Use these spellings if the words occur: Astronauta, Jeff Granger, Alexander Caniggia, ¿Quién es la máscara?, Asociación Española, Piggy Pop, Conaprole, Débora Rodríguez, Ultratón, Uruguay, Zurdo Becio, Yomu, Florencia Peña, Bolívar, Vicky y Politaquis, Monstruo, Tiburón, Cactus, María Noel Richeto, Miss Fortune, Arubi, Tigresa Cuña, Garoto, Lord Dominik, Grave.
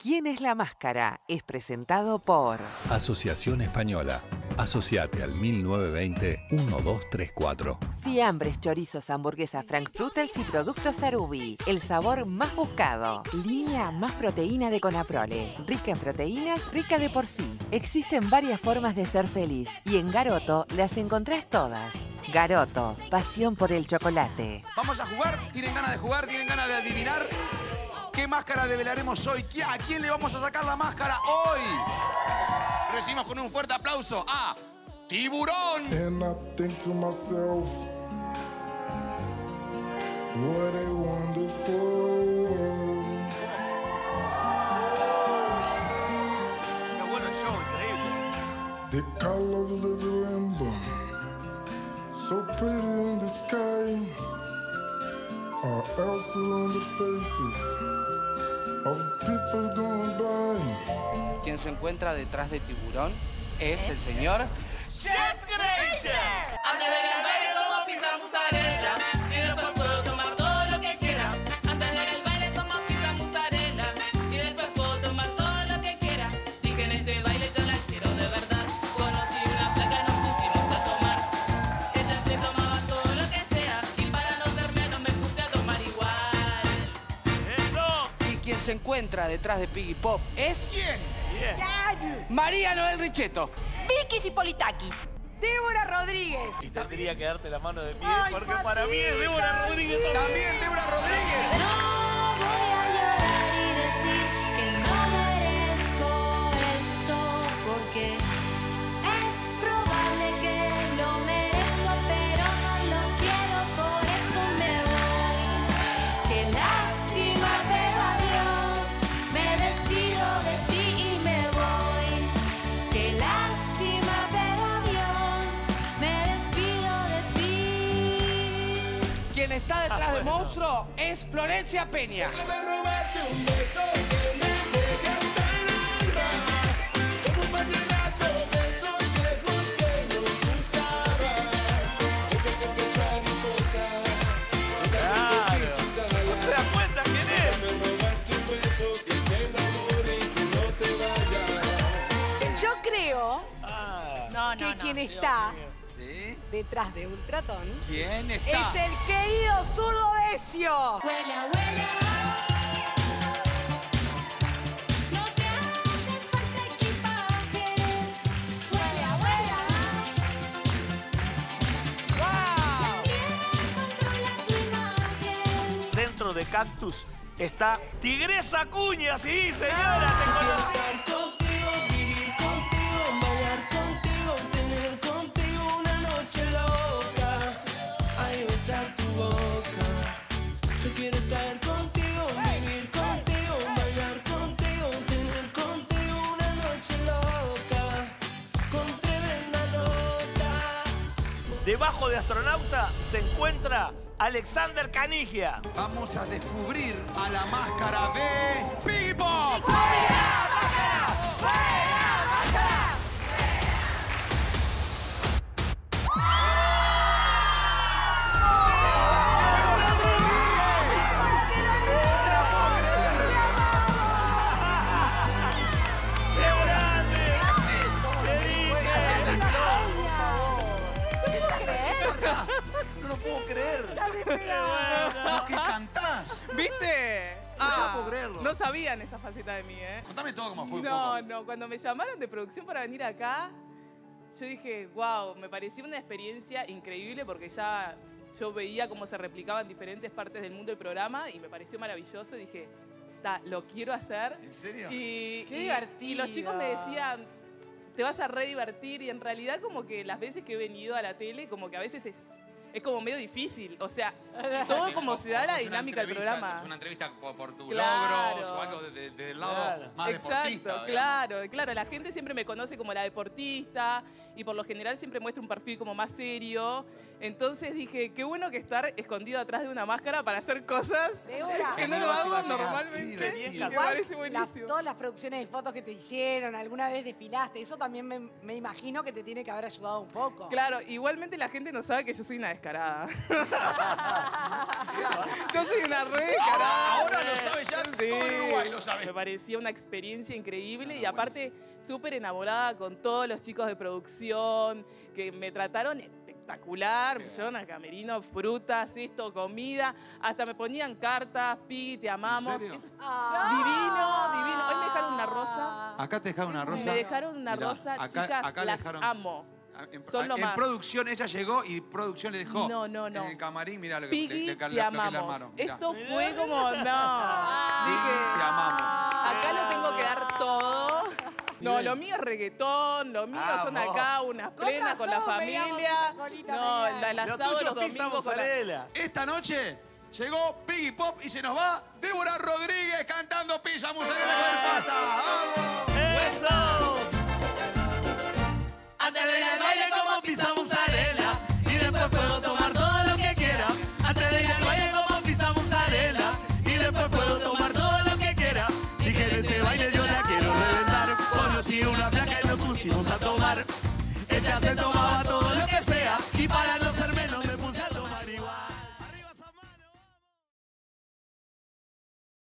¿Quién es la máscara? Es presentado por Asociación Española. Asociate al 1920-1234. Fiambres, chorizos, hamburguesas, frankfurters y productos Arubi. El sabor más buscado. Línea más proteína de Conaprole. Rica en proteínas, rica de por sí. Existen varias formas de ser feliz y en Garoto las encontrás todas. Garoto, pasión por el chocolate. Vamos a jugar. ¿Tienen ganas de jugar? ¿Tienen ganas de adivinar? ¿Qué máscara develaremos hoy? ¿A quién le vamos a sacar la máscara hoy? Recibimos con un fuerte aplauso a Tiburón. And I think to myself, what a wonderful world. Qué bueno el show, increíble. The color of the rainbow, so pretty in the sky, are also on the faces of people going by. Quien se encuentra detrás de Tiburón es el señor Jeff Granger. Antes de que el baile como pizza mozzarella, y después puedo tomar todo lo que quiera. Antes de que el baile como pizza mozzarella, y después puedo tomar todo lo que quiera. Dije en este baile yo la quiero de verdad. Conocí una placa y nos pusimos a tomar. Ella se tomaba todo lo que sea, y para no ser menos me puse a tomar igual. ¡Eso! Quien se encuentra detrás de Piggy Pop es... ¿Quién? Yeah. María Noel Richeto. Vicky y Politaquis. Débora Rodríguez. Y tendría que darte la mano de pie porque Patita, para mí es Débora Rodríguez. También Débora Rodríguez. No voy a llorar y decir que no merezco esto porque es probable que lo merezco, pero no lo quiero, por eso me voy. Qué lástima, pero adiós. Me despido de ti y me voy. Qué lástima, pero adiós. Me despido de ti. Quien está detrás del monstruo es Florencia Peña. Déjame robarte un beso que me llegue hasta el alma. Como un vallenato de esos viejos que nos gustaban. Siempre se pensan en cosas. Claro. ¿No te das cuenta quién es? Déjame robarte un beso que... que quien está detrás de Ultratón ¿Quién está? Es el querido Zurdo Becio. Huela, huela. Huela, huela. Wow. Dentro de Cactus está Tigresa Cuña, sí, señora. Debajo de Astronauta se encuentra Alexander Caniggia. Vamos a descubrir a la máscara de Piggy Pop. ¡Fuera, máscara! ¡Fuera, máscara! ¡Débora Rodríguez! ¡No lo puedo creer! ¡Débora! ¿Qué haces acá? No lo puedo creer. No, que cantás. ¿Viste? No puedo creerlo. No sabían esa faceta de mí, ¿eh? Contame todo como fue. No, cuando me llamaron de producción para venir acá, yo dije, wow, me pareció una experiencia increíble porque ya yo veía cómo se replicaban diferentes partes del mundo el programa y me pareció maravilloso y dije, lo quiero hacer. ¿En serio? Qué divertido. Y los chicos me decían... te vas a re divertir y en realidad como que las veces que he venido a la tele como que a veces es como medio difícil, o sea, todo como se da la dinámica del programa. Es una entrevista por tus logros o algo desde el lado más deportista. Exacto, claro, la gente siempre me conoce como la deportista y por lo general siempre muestra un perfil como más serio, entonces dije, qué bueno que estar escondido atrás de una máscara para hacer cosas que no lo hago normalmente. Me parece buenísimo. Todas las producciones de fotos que te hicieron, alguna vez desfilaste, eso también me imagino que te tiene que haber ayudado un poco. Claro, igualmente la gente no sabe que yo soy una descarada. Yo soy una re descarada. Ahora lo sabe ya todo Uruguay, lo sabe. Me pareció vivió una experiencia increíble y aparte súper enamorada con todos los chicos de producción que me trataron espectacular, me llevaron al camerino, frutas, esto, comida, hasta me ponían cartas, Pi, te amamos. ¿En serio? Eso, divino, divino. Hoy me dejaron una rosa. ¿Acá te dejaron una rosa? Me dejaron una rosa, acá, chicas, acá las dejaron... amo. En producción ella llegó y producción le dejó. No. En el camarín, mirá lo que le armaron. Esto fue como, no. Dije, te amamos. Acá lo tengo que dar todo. No, lo mío es reggaetón, lo mío son acá unas plenas con la familia. No, el asado los domingos. Esta noche llegó Piggy Pop y se nos va Débora Rodríguez cantando Pizza Mozzarella con pasta. ¡Vamos! ¡Hueso! Antes de ir al baile como pizza mozzarella y después puedo tomar todo lo que quiera. Antes de ir al baile como pizza mozzarella y después puedo tomar todo lo que quiera. Y que en este baile yo la quiero reventar. Conocí una flaca y nos pusimos a tomar. Ella se tomaba todo